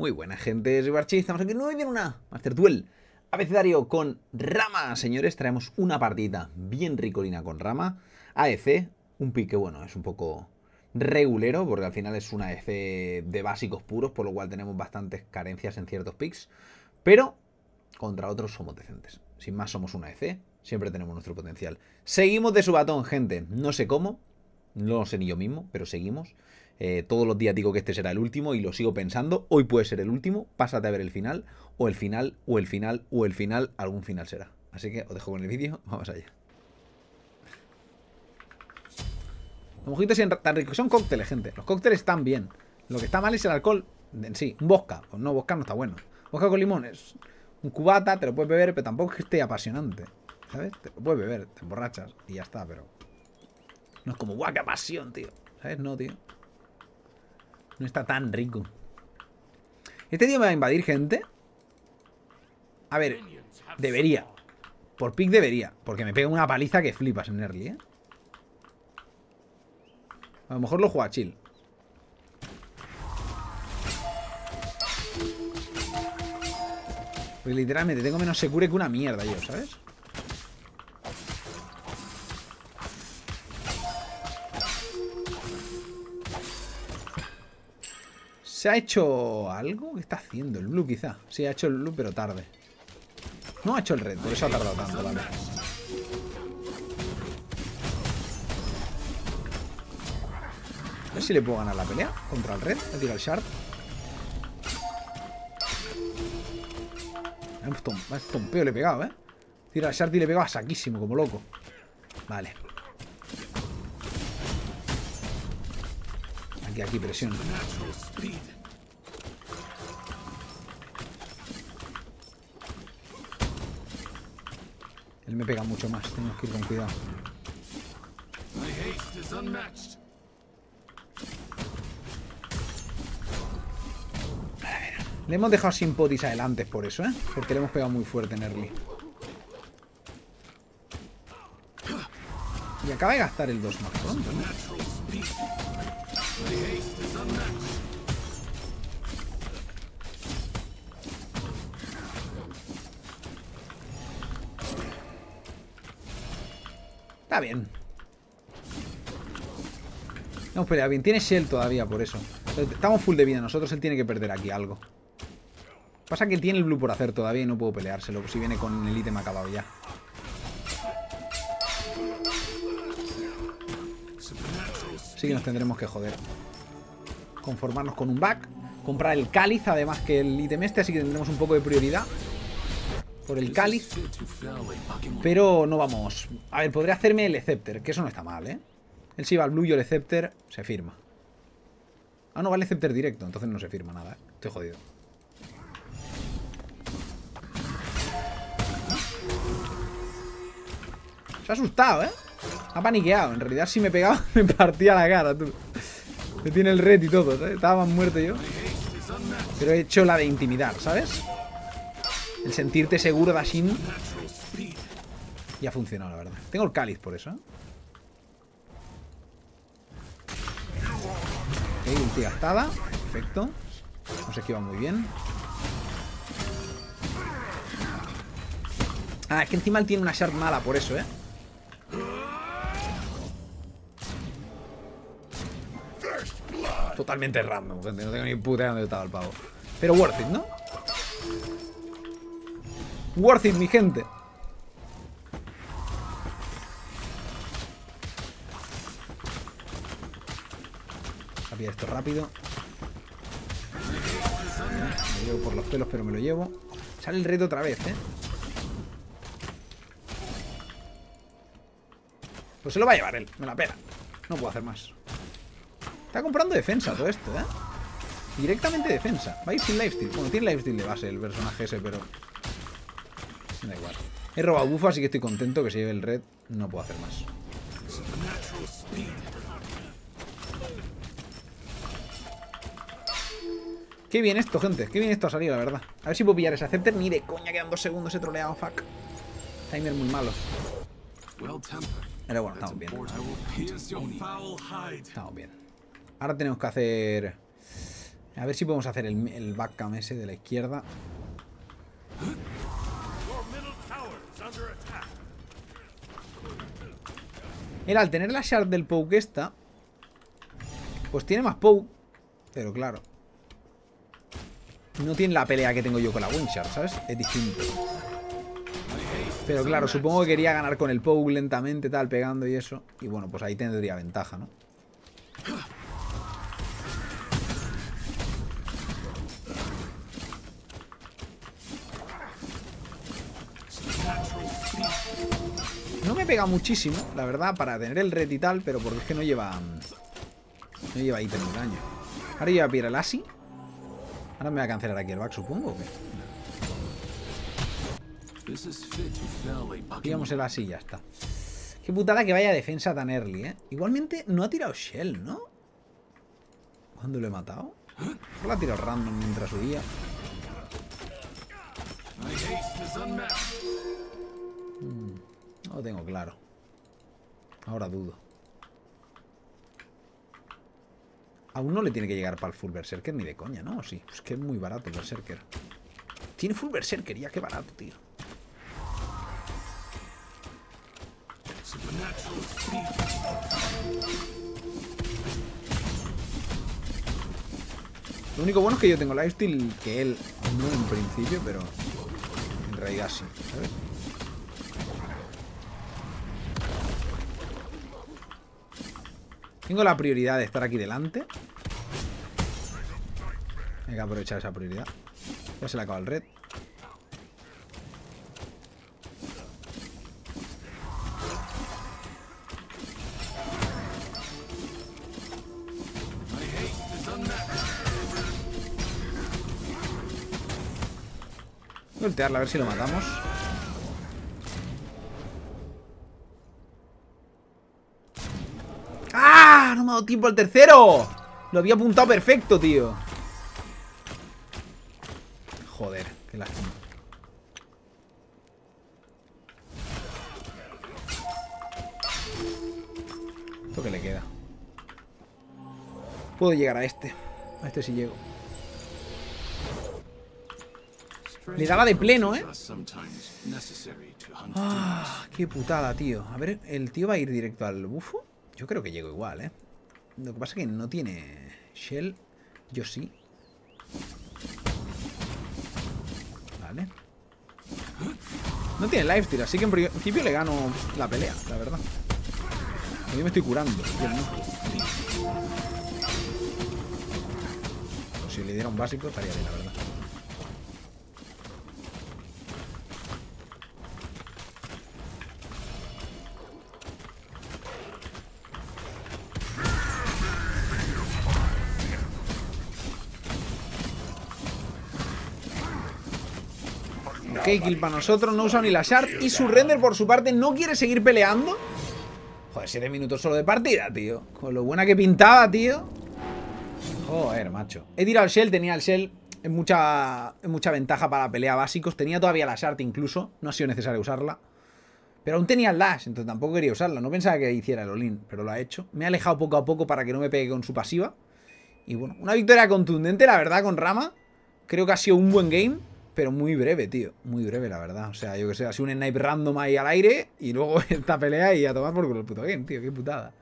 Muy buena gente, soy Barchi, estamos aquí nuevamente en una Master Duel abecedario con Rama, señores. Traemos una partida bien ricolina con Rama AEC, un pick que bueno, es un poco regulero porque al final es una AEC de básicos puros, por lo cual tenemos bastantes carencias en ciertos picks, pero contra otros somos decentes. Sin más, somos una AEC, siempre tenemos nuestro potencial. Seguimos de su batón, gente, no sé cómo, no lo sé ni yo mismo, pero seguimos. Todos los días digo que este será el último y lo sigo pensando. Hoy puede ser el último, pásate a ver el final, o el final, o el final, o el final, algún final será. Así que os dejo con el vídeo, vamos allá. Los mojitos tan ricos, son cócteles, gente. Los cócteles están bien. Lo que está mal es el alcohol en sí. Un vodka, pues no, vodka no está bueno. Vodka con limón es un cubata, te lo puedes beber, pero tampoco es que esté apasionante, ¿sabes? Te lo puedes beber, te emborrachas y ya está, pero no es como, guau, qué pasión, tío, ¿sabes? No, tío, no está tan rico. Este tío me va a invadir, gente. A ver, debería. Por pick debería. Porque me pega una paliza que flipas en early, ¿eh? A lo mejor lo juega chill. Porque literalmente tengo menos secure que una mierda yo, ¿sabes? ¿Se ha hecho algo? ¿Qué está haciendo? El blue quizá. Sí, ha hecho el blue, pero tarde. No ha hecho el red, por eso ha tardado tanto, vale. A ver si le puedo ganar la pelea contra el red. Le tiro el shard. Es tompeo, le he pegado, ¿eh? Tiro el shard y le he pegado a saquísimo, como loco. Vale. Aquí presión. Él me pega mucho más, tenemos que ir con cuidado. A ver, le hemos dejado sin potis adelante por eso, ¿eh? Porque le hemos pegado muy fuerte en early. Y acaba de gastar el 2 más pronto, ¿no? Está bien. No, pelea bien. Tiene Shell todavía por eso. Estamos full de vida nosotros. Él tiene que perder aquí algo. Pasa que él tiene el blue por hacer todavía y no puedo peleárselo. Si viene con el ítem acabado ya. Así que nos tendremos que joder. Conformarnos con un back. Comprar el cáliz, además que el ítem este. Así que tendremos un poco de prioridad por el cáliz. Pero no vamos. A ver, podría hacerme el Scepter, que eso no está mal, ¿eh? Él si va al blue, yo el Scepter, se firma. Ah, no, va el Scepter directo. Entonces no se firma nada, ¿eh? Estoy jodido. Se ha asustado, ¿eh? Ha paniqueado. En realidad, si me pegaba, me partía la cara, tú. Me tiene el red y todo, ¿sabes? Estaba más muerto yo. Pero he hecho la de intimidar, ¿sabes? El sentirte seguro, Dashin. Y ha funcionado, la verdad. Tengo el cáliz por eso, ¿eh? Ok, ulti gastada. Perfecto. Nos esquiva muy bien. Ah, es que encima él tiene una shard mala por eso, ¿eh? Totalmente random, gente. No tengo ni puta idea dónde estaba el pavo. Pero worth it, ¿no? Worth it, mi gente. Rápido esto, rápido. Me llevo por los pelos, pero me lo llevo. Sale el reto otra vez, ¿eh? Pues se lo va a llevar él. Me la pela. No puedo hacer más. Está comprando defensa todo esto, ¿eh? Directamente defensa. Va a ir sin lifesteal. Bueno, tiene lifesteal de base el personaje ese, pero da igual. He robado buffo, así que estoy contento que se lleve el red. No puedo hacer más. Qué bien esto, gente. Qué bien esto ha salido, la verdad. A ver si puedo pillar ese Scepter. Ni de coña, quedan 2 segundos. He troleado, fuck. Timer muy malo. Pero bueno, estamos bien. Estamos bien. Ahora tenemos que hacer A ver si podemos hacer el backcam ese de la izquierda. Él, al tener la shard del poke esta, pues tiene más poke. Pero claro, no tiene la pelea que tengo yo con la winshard, ¿sabes? Es distinto. Pero claro, supongo que quería ganar con el poke lentamente, tal, pegando y eso. Y bueno, pues ahí tendría ventaja, ¿no? No me pega muchísimo, la verdad, para tener el red y tal, pero porque es que no lleva... No lleva ítem de daño. Ahora lleva Pierre el Asi. Ahora me va a cancelar aquí el back, supongo, ¿o qué? Digamos el Asi y ya está. Qué putada que vaya defensa tan early, ¿eh? Igualmente no ha tirado Shell, ¿no? ¿Cuándo lo he matado? Solo ha tirado random mientras subía. No lo tengo claro. Ahora dudo. Aún no le tiene que llegar para el full berserker ni de coña, ¿no? Sí, pues que es muy barato el berserker. Tiene full berserker, ya, qué barato, tío. Lo único bueno es que yo tengo lifesteal que él no en principio, pero en realidad sí, ¿sabes? Tengo la prioridad de estar aquí delante. Hay que aprovechar esa prioridad. Ya se le acaba el red. Voy a voltearla a ver si lo matamos. No me ha dado tiempo al tercero. Lo había apuntado perfecto, tío. Joder, qué lástima. ¿Esto qué le queda? Puedo llegar a este. A este sí llego. Le daba de pleno, ¿eh? Ah, qué putada, tío. A ver, ¿el tío va a ir directo al bufo? Yo creo que llego igual, ¿eh? Lo que pasa es que no tiene Shell. Yo sí. Vale. No tiene lifesteal, así que en principio le gano la pelea, la verdad. Yo me estoy curando. Pues si le diera un básico estaría bien, la verdad. Ok, kill para nosotros, no usa ni la shard. Y su render por su parte no quiere seguir peleando. Joder, 7 minutos solo de partida, tío. Con lo buena que pintaba, tío. Joder, macho. He tirado el Shell, tenía el Shell en mucha ventaja para la pelea básicos. Tenía todavía la shard incluso, no ha sido necesario usarla. Pero aún tenía el dash, entonces tampoco quería usarla. No pensaba que hiciera el all-in, pero lo ha hecho. Me ha alejado poco a poco para que no me pegue con su pasiva. Y bueno, una victoria contundente, la verdad, con Rama. Creo que ha sido un buen game. Pero muy breve, tío. Muy breve, la verdad. O sea, yo que sé, ha sido un snipe random ahí al aire. Y luego esta pelea y a tomar por culo el puto game, tío. Qué putada.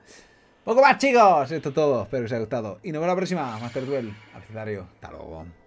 Poco más, chicos. Esto es todo. Espero que os haya gustado. Y nos vemos la próxima. Master Duel. Al escenario. Hasta luego.